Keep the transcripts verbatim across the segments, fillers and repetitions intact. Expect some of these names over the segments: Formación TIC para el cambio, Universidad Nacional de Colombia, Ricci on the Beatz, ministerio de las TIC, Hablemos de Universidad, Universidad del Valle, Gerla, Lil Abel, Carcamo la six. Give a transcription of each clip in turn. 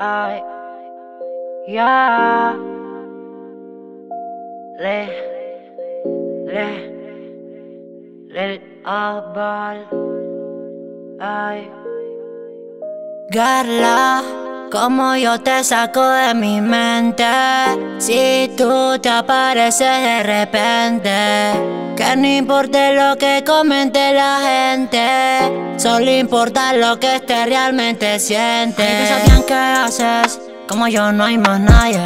Ay, ya, le, le, Lil Abel, ay. Gerla, como yo te saco de mi mente, si tú te apareces de repente. Que no importe lo que comente la gente, solo importa lo que este realmente siente. Ay, sabían qué haces, como yo no hay más nadie.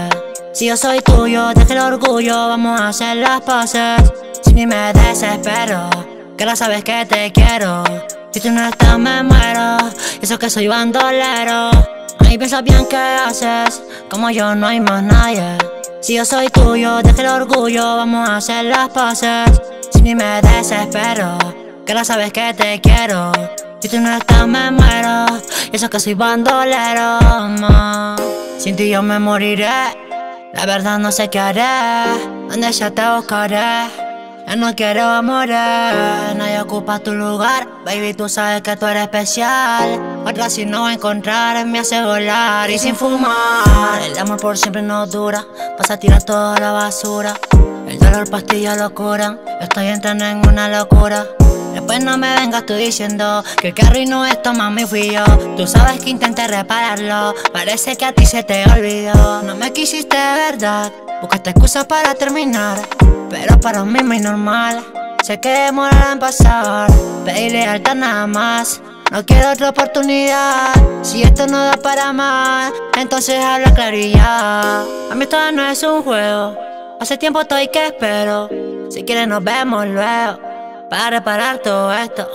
Si yo soy tuyo, deja el orgullo, vamos a hacer las paces. Si ni me desespero, que ahora sabes que te quiero. Si tú no estás me muero, y eso que soy bandolero. Ay, piensa bien qué haces, como yo no hay más nadie. Si yo soy tuyo, deja el orgullo, vamos a hacer las paces. Si ni me desespero, que ahora sabes que te quiero. Si tú no estás me muero, y eso que soy bandolero, ma. Sin ti yo me moriré, la verdad no sé qué haré. Donde ya te buscaré, ya no quiero morir. Nadie ocupa tu lugar, baby, tú sabes que tú eres especial. Otra si no encontrar me hace volar y sin fumar. El amor por siempre no dura, vas a tirar toda la basura. El dolor pastilla lo curan, estoy entrando en una locura. Después no me vengas tú diciendo que el que arruinó esto mami fui yo. Tú sabes que intenté repararlo, parece que a ti se te olvidó. No me quisiste de verdad, buscaste excusas para terminar, pero para mí muy normal. Sé que demorará en pasar, pedirle alta nada más. No quiero otra oportunidad. Si esto no da para más, entonces habla claro y ya. A mí esto no es un juego, hace tiempo estoy que espero. Si quieres nos vemos luego, para reparar todo esto.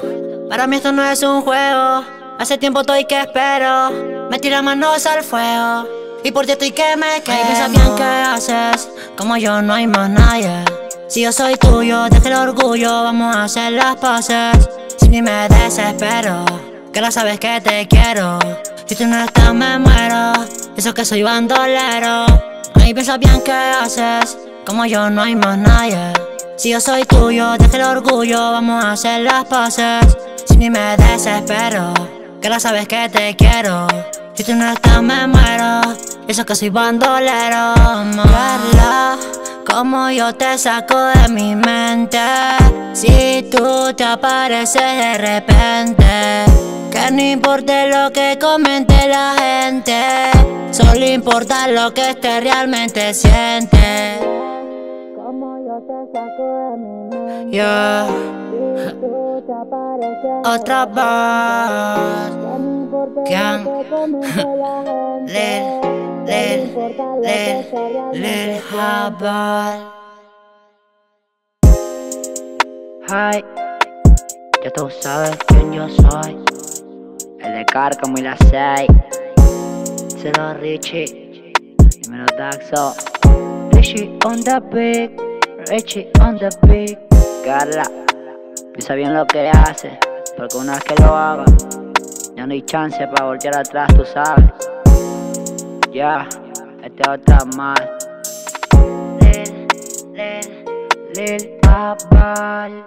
Para mí esto no es un juego, hace tiempo estoy que espero. Me tira manos al fuego, y por ti estoy que me quemo. Ay, piensa bien qué haces, como yo no hay más nadie. Si yo soy tuyo, deja el orgullo, vamos a hacer las paces. Si ni me desespero, que ahora sabes que te quiero. Si tú no estás me muero, eso que soy bandolero. Ay, piensa bien qué haces, como yo no hay más nadie. Si yo soy tuyo, deja el orgullo, vamos a hacer las paces. Si ni me desespero, que ahora sabes que te quiero. Si tú no estás me muero, eso que soy bandolero. Gerla, como yo te saco de mi mente, si tú te apareces de repente. Que no importe lo que comente la gente, solo importa lo que este realmente siente. Como yo te saco de mi mente, yeah. Si tú te apareces otra vez. Gang, Lil, Lil, Lil, Lil Abel. Hi, ya tú sabes quién yo soy. El de Carcamo la six. Dímelo Ricci, dímelo Daxo. Ricci on the Beatz, Ricci on the Beatz. Gerla, piensa bien lo que haces, porque una vez que lo hagas, ya no hay chance para voltear atrás, tú sabes. Ya, yeah, este otra más. Lil, Lil, Lil Abel.